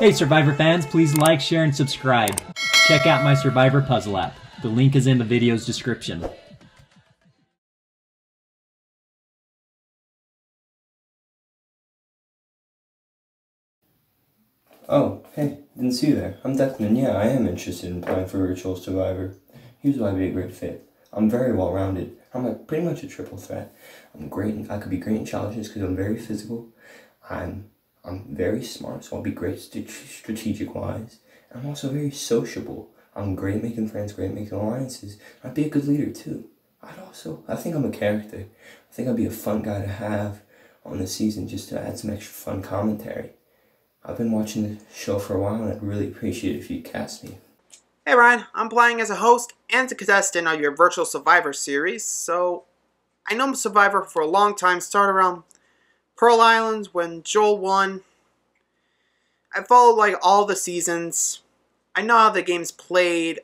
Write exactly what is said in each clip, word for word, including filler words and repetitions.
Hey Survivor fans, please like, share, and subscribe. Check out my Survivor puzzle app. The link is in the video's description. Oh, hey, didn't see you there. I'm Declan. Yeah, I am interested in applying for Virtual Survivor. Here's why I'd be a great fit. I'm very well-rounded. I'm a, pretty much a triple threat. I'm great. In, I could be great in challenges because I'm very physical. I'm I'm very smart, so I'll be great st strategic-wise. I'm also very sociable. I'm great at making friends, great at making alliances. I'd be a good leader too. I'd also. I think I'm a character. I think I'd be a fun guy to have on the season just to add some extra fun commentary. I've been watching the show for a while, and I'd really appreciate it if you'd cast me. Hey Ryan, I'm applying as a host and a contestant on your Virtual Survivor series. So, I know Survivor for a long time, started around Pearl Islands when Joel won. I followed like all the seasons. I know how the game's played.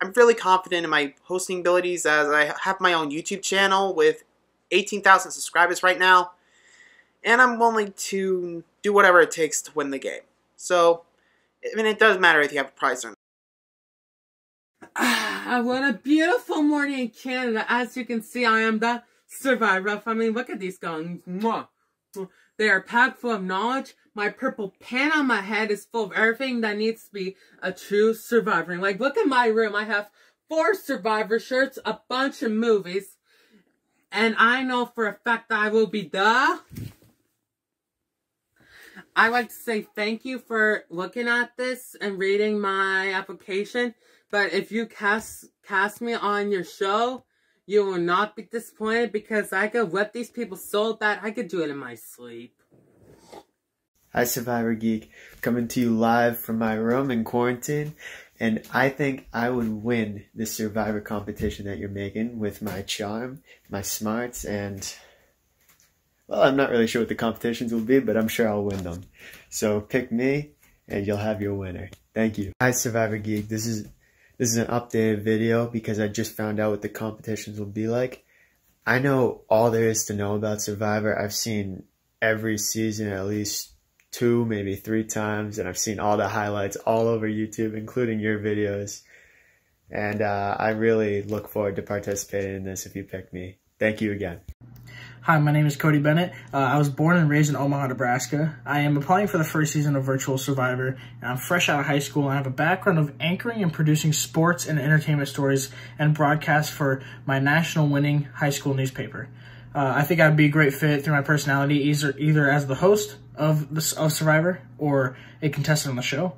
I'm really confident in my hosting abilities as I have my own YouTube channel with eighteen thousand subscribers right now. And I'm willing to do whatever it takes to win the game. So, I mean, it doesn't matter if you have a prize or not. Ah, what a beautiful morning in Canada. As you can see, I am the Survivor family. Look at these guns. Mwah. They are packed full of knowledge. My purple pan on my head is full of everything that needs to be a true survivor. Like, look at my room. I have four Survivor shirts, a bunch of movies. And I know for a fact that I will be the... I like to say thank you for looking at this and reading my application. But if you cast cast me on your show, you will not be disappointed because I could whip these people so bad I could do it in my sleep. Hi Survivor Geek, coming to you live from my room in quarantine. And I think I would win this Survivor competition that you're making with my charm, my smarts, and... well, I'm not really sure what the competitions will be, but I'm sure I'll win them. So pick me, and you'll have your winner. Thank you. Hi, Survivor Geek. This is this is an updated video because I just found out what the competitions will be like. I know all there is to know about Survivor. I've seen every season at least two, maybe three times, and I've seen all the highlights all over YouTube, including your videos. And uh, I really look forward to participating in this if you pick me. Thank you again. Hi, my name is Cody Bennett. Uh, I was born and raised in Omaha, Nebraska. I am applying for the first season of Virtual Survivor. And I'm fresh out of high school, and I have a background of anchoring and producing sports and entertainment stories and broadcasts for my national winning high school newspaper. Uh, I think I'd be a great fit through my personality, either, either as the host of, the, of Survivor or a contestant on the show.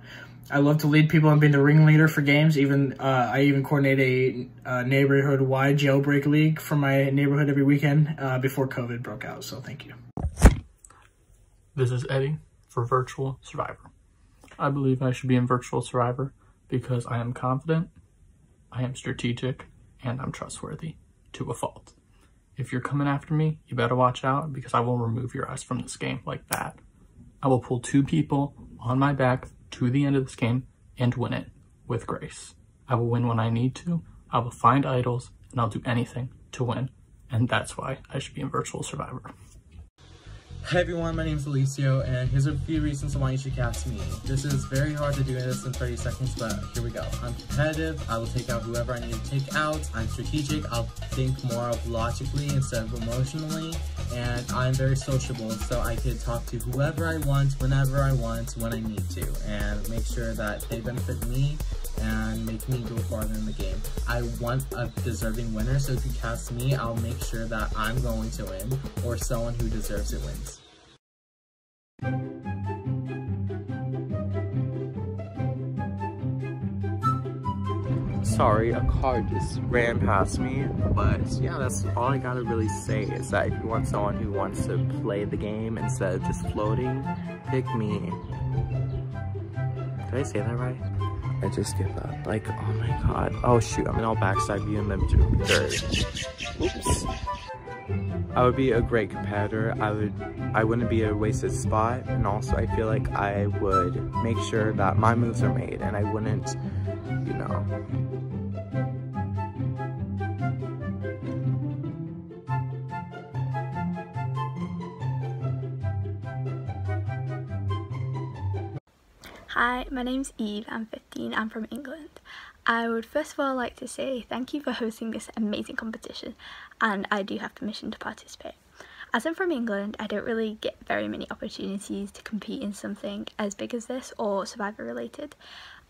I love to lead people and being the ringleader for games. Even uh, I even coordinate a uh, neighborhood-wide jailbreak league for my neighborhood every weekend uh, before COVID broke out, so thank you. This is Eddie for Virtual Survivor. I believe I should be in Virtual Survivor because I am confident, I am strategic, and I'm trustworthy to a fault. If you're coming after me, you better watch out because I will remove your ass from this game like that. I will pull two people on my back to the end of this game and win it with grace. I will win when I need to. I will find idols and I'll do anything to win. And that's why I should be in Virtual Survivor. Hi everyone, my name is Elisio and here's a few reasons why you should cast me. This is very hard to do this in thirty seconds, but here we go. I'm competitive, I will take out whoever I need to take out. I'm strategic, I'll think more of logically instead of emotionally. And I'm very sociable, so I can talk to whoever I want, whenever I want, when I need to. And make sure that they benefit me and make me go farther in the game. I want a deserving winner, so if you cast me, I'll make sure that I'm going to win, or someone who deserves it wins. Sorry, a car just ran past me, but yeah, that's all I gotta really say is that if you want someone who wants to play the game instead of just floating, pick me. Did I say that right? I just give up. Like, oh my god. Oh shoot, I'm in all backstab you and then do dirt. Oops. I would be a great competitor. I would, I wouldn't be a wasted spot, and also I feel like I would make sure that my moves are made, and I wouldn't, you know. Hi, my name's Eve, I'm fifteen, I'm from England. I would first of all like to say thank you for hosting this amazing competition, and I do have permission to participate. As I'm from England, I don't really get very many opportunities to compete in something as big as this or Survivor related.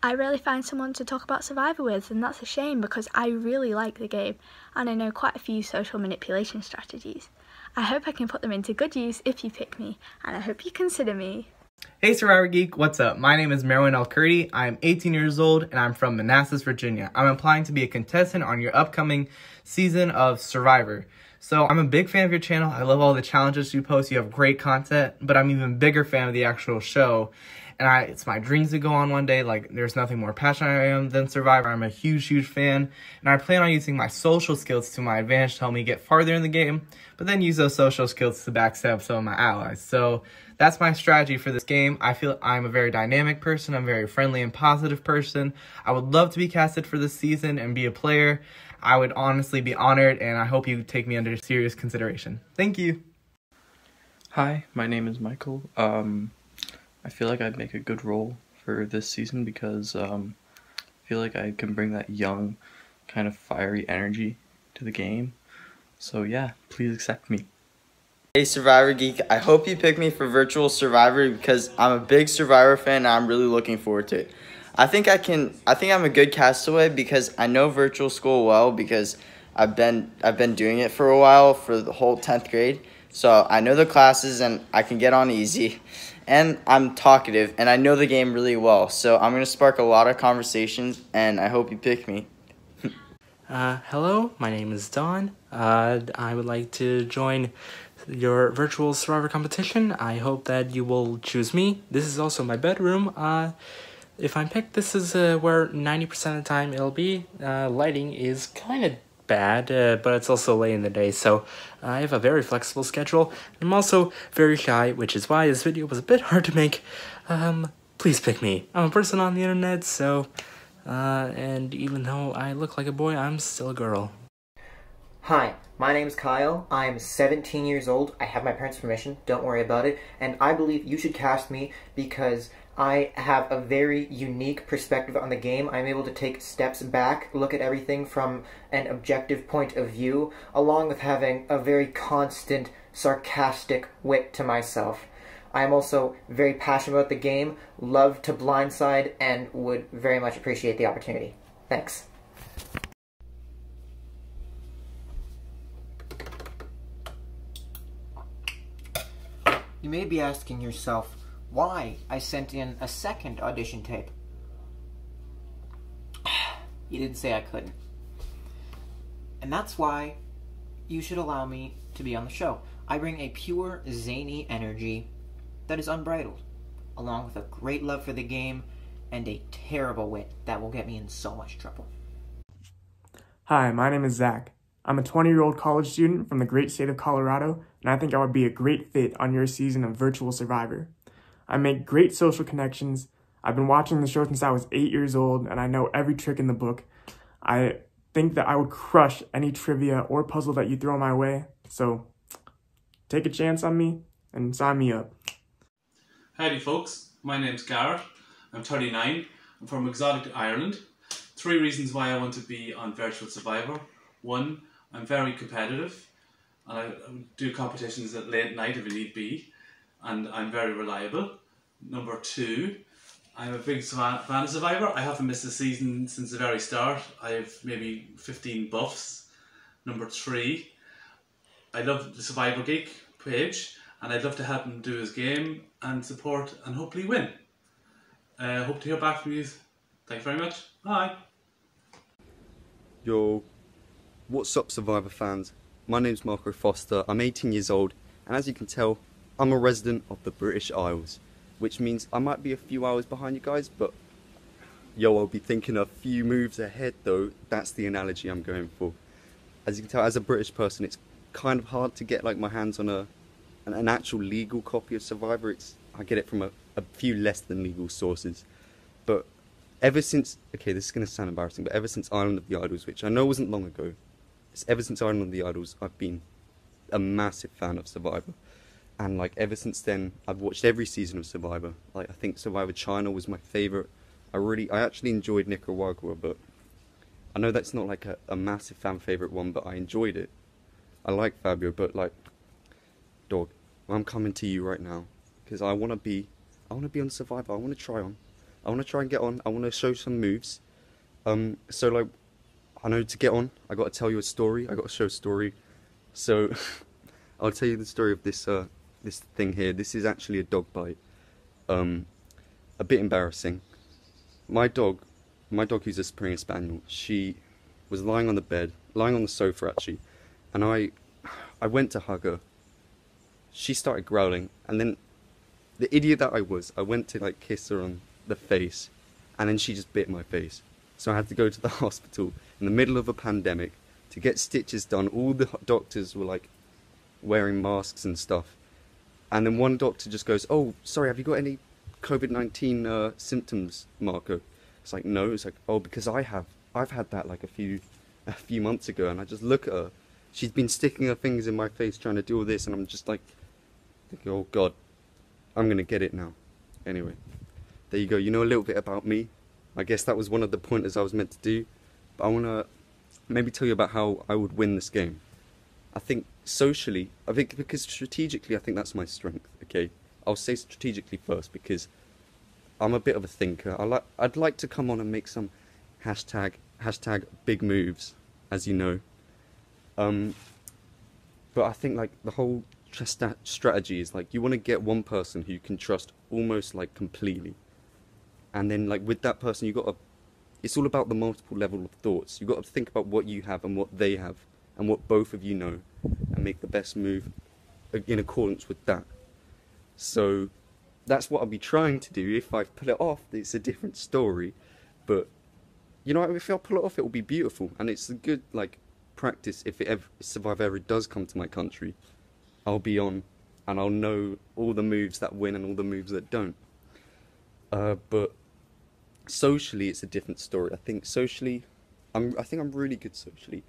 I rarely find someone to talk about Survivor with, and that's a shame because I really like the game and I know quite a few social manipulation strategies. I hope I can put them into good use if you pick me, and I hope you consider me. Hey Survivor Geek, what's up? My name is Marilyn El-Kurdy, I'm eighteen years old and I'm from Manassas, Virginia. I'm applying to be a contestant on your upcoming season of Survivor. So I'm a big fan of your channel, I love all the challenges you post, you have great content, but I'm an even bigger fan of the actual show. And I, it's my dreams to go on one day, like there's nothing more passionate I am than Survivor. I'm a huge, huge fan, and I plan on using my social skills to my advantage to help me get farther in the game, but then use those social skills to backstab some of my allies. So that's my strategy for this game. I feel I'm a very dynamic person, I'm a very friendly and positive person. I would love to be casted for this season and be a player. I would honestly be honored, and I hope you take me under serious consideration. Thank you. Hi, my name is Michael. Um, I feel like I'd make a good role for this season because um, I feel like I can bring that young, kind of fiery energy to the game. So yeah, please accept me. Hey Survivor Geek, I hope you pick me for Virtual Survivor because I'm a big Survivor fan and I'm really looking forward to it. I think I can. I think I'm a good castaway because I know virtual school well because I've been I've been doing it for a while, for the whole tenth grade. So I know the classes and I can get on easy, and I'm talkative and I know the game really well. So I'm gonna spark a lot of conversations, and I hope you pick me. uh, hello, my name is Don. Uh, I would like to join your virtual Survivor competition. I hope that you will choose me. This is also my bedroom. Uh. If I'm picked, this is uh, where ninety percent of the time it'll be. Uh, lighting is kind of bad, uh, but it's also late in the day, so I have a very flexible schedule. I'm also very shy, which is why this video was a bit hard to make. Um, please pick me. I'm a person on the internet, so... Uh, and even though I look like a boy, I'm still a girl. Hi, my name's Kyle. I'm seventeen years old. I have my parents' permission, don't worry about it. And I believe you should cast me because I have a very unique perspective on the game. I'm able to take steps back, look at everything from an objective point of view, along with having a very constant, sarcastic wit to myself. I'm also very passionate about the game, love to blindside, and would very much appreciate the opportunity. Thanks. You may be asking yourself, why I sent in a second audition tape. You didn't say I couldn't. And that's why you should allow me to be on the show. I bring a pure, zany energy that is unbridled, along with a great love for the game and a terrible wit that will get me in so much trouble. Hi, my name is Zach. I'm a twenty-year-old college student from the great state of Colorado, and I think I would be a great fit on your season of Virtual Survivor. I make great social connections. I've been watching the show since I was eight years old, and I know every trick in the book. I think that I would crush any trivia or puzzle that you throw my way. So take a chance on me and sign me up. Howdy folks, my name's Garrett. I'm thirty-nine. I'm from exotic Ireland. Three reasons why I want to be on Virtual Survivor. One, I'm very competitive, and I do competitions at late night if need be. And I'm very reliable. Number two, I'm a big fan of Survivor. I haven't missed a season since the very start. I have maybe fifteen buffs. Number three, I love the Survivor Geek page, and I'd love to help him do his game and support and hopefully win. Uh, hope to hear back from you. Thank you very much. Bye. Yo, what's up Survivor fans? My name's Marco Foster. I'm eighteen years old, and as you can tell, I'm a resident of the British Isles, which means I might be a few hours behind you guys, but yo, I'll be thinking a few moves ahead though. That's the analogy I'm going for. As you can tell, as a British person, it's kind of hard to get like my hands on a an, an actual legal copy of Survivor. It's, I get it from a, a few less than legal sources. But ever since, okay, this is going to sound embarrassing, but ever since Island of the Idols, which I know wasn't long ago, it's ever since Island of the Idols, I've been a massive fan of Survivor. And like ever since then, I've watched every season of Survivor. Like I think Survivor China was my favorite. I really, I actually enjoyed Nicaragua, but I know that's not like a, a massive fan favorite one, but I enjoyed it. I like Fabio, but like, dog, I'm coming to you right now because I want to be, I want to be on Survivor. I want to try on. I want to try and get on. I want to show some moves. Um, so like, I know to get on, I got to tell you a story. I got to show a story. So I'll tell you the story of this, uh, this thing here. This is actually a dog bite. Um, a bit embarrassing. My dog, my dog who's a Springer Spaniel, she was lying on the bed, lying on the sofa actually, and I, I went to hug her. She started growling, and then the idiot that I was, I went to like kiss her on the face, and then she just bit my face. So I had to go to the hospital in the middle of a pandemic to get stitches done. All the doctors were like wearing masks and stuff. And then one doctor just goes, "Oh, sorry, have you got any COVID nineteen uh, symptoms, Marco?" It's like, "No." It's like, "Oh, because I have. I've had that like a few a few months ago." And I just look at her. She's been sticking her fingers in my face trying to do all this. And I'm just like, thinking, oh, God, I'm going to get it now. Anyway, there you go. You know a little bit about me. I guess that was one of the pointers I was meant to do. But I want to maybe tell you about how I would win this game. I think socially, I think because strategically, I think that's my strength, okay? I'll say strategically first because I'm a bit of a thinker. I li I'd like to come on and make some hashtag, hashtag big moves, as you know. Um, but I think like the whole strategy is like you want to get one person who you can trust almost like completely. And then like with that person, you got to, it's all about the multiple level of thoughts. You've got to think about what you have and what they have and what both of you know and make the best move in accordance with that. So that's what I'll be trying to do. If I pull it off, it's a different story. But, you know, if I pull it off, it will be beautiful. And it's a good, like, practice. If it ever, Survivor ever does come to my country, I'll be on and I'll know all the moves that win and all the moves that don't. Uh, but socially, it's a different story. I think socially, I'm, I think I'm really good socially.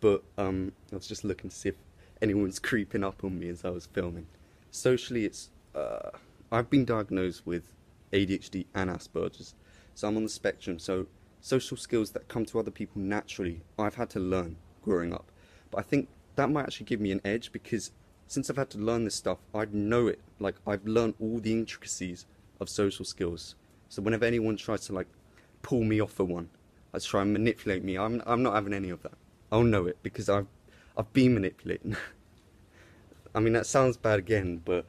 But um, I was just looking to see if anyone's creeping up on me as I was filming. Socially, it's... Uh, I've been diagnosed with A D H D and Asperger's, so I'm on the spectrum, so social skills that come to other people naturally, I've had to learn growing up. But I think that might actually give me an edge because since I've had to learn this stuff, I know it. Like, I've learned all the intricacies of social skills. So whenever anyone tries to, like, pull me off for one, I try and manipulate me. I'm, I'm not having any of that. I'll know it because I've, I've been manipulating. I mean, that sounds bad again, but...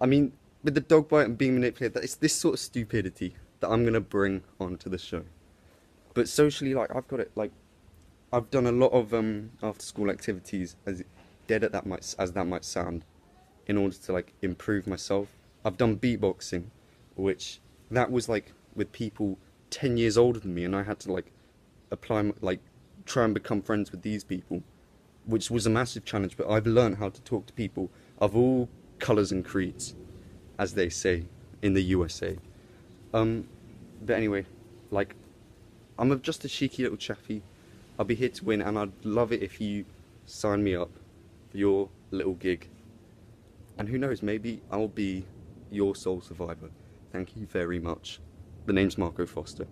I mean, with the dog bite and being manipulated, it's this sort of stupidity that I'm going to bring onto the show. But socially, like, I've got it, like, I've done a lot of um, after-school activities, as dead at that might, as that might sound, in order to, like, improve myself. I've done beatboxing, which, that was, like, with people ten years older than me, and I had to, like, apply, like, try and become friends with these people, which was a massive challenge, but I've learned how to talk to people of all colours and creeds, as they say in the U S A. Um, but anyway, like, I'm a, just a cheeky little chappy. I'll be here to win, and I'd love it if you sign me up for your little gig. And who knows, maybe I'll be your sole survivor. Thank you very much. The name's Marco Foster.